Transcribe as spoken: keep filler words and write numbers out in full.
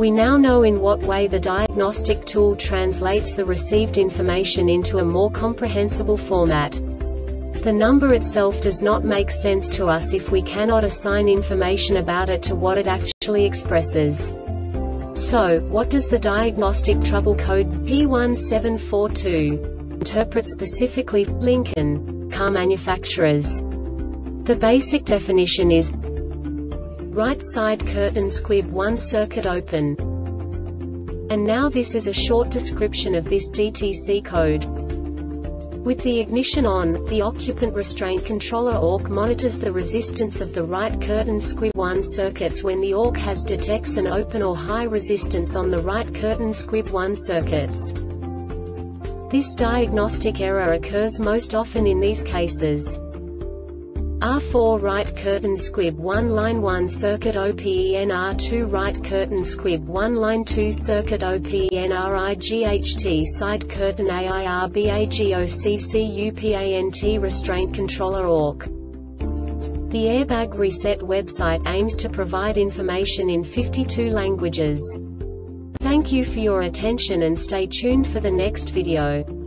We now know in what way the diagnostic tool translates the received information into a more comprehensible format. The number itself does not make sense to us if we cannot assign information about it to what it actually expresses. So, what does the diagnostic trouble code P one seven four two interpret specifically for Lincoln car manufacturers? The basic definition is right side curtain squib one circuit open. And now this is a short description of this D T C code. With the ignition on, the Occupant Restraint Controller O R C monitors the resistance of the right curtain squib one circuits when the O R C has detects an open or high resistance on the right curtain squib one circuits. This diagnostic error occurs most often in these cases. R four right curtain squib one line one circuit open R two right curtain squib one line two circuit open R I G H T side curtain AIRBAGOCCUPANT restraint controller O R C. The Airbag Reset website aims to provide information in fifty-two languages. Thank you for your attention and stay tuned for the next video.